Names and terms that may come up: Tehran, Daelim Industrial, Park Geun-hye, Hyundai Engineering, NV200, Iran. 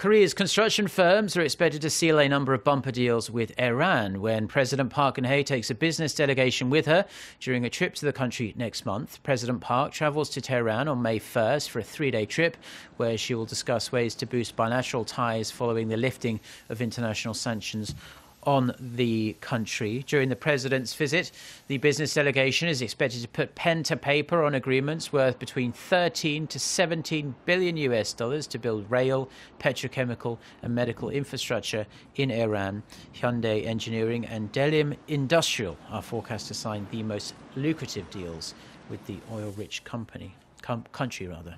Korea's construction firms are expected to seal a number of bumper deals with Iran when President Park Geun-hye takes a business delegation with her during a trip to the country next month. President Park travels to Tehran on May 1st for a three-day trip where she will discuss ways to boost bilateral ties following the lifting of international sanctions on the country. During the president's visit, the business delegation is expected to put pen to paper on agreements worth between $13 to $17 billion to build rail, petrochemical and medical infrastructure in Iran. Hyundai Engineering and Daelim Industrial are forecast to sign the most lucrative deals with the oil-rich country.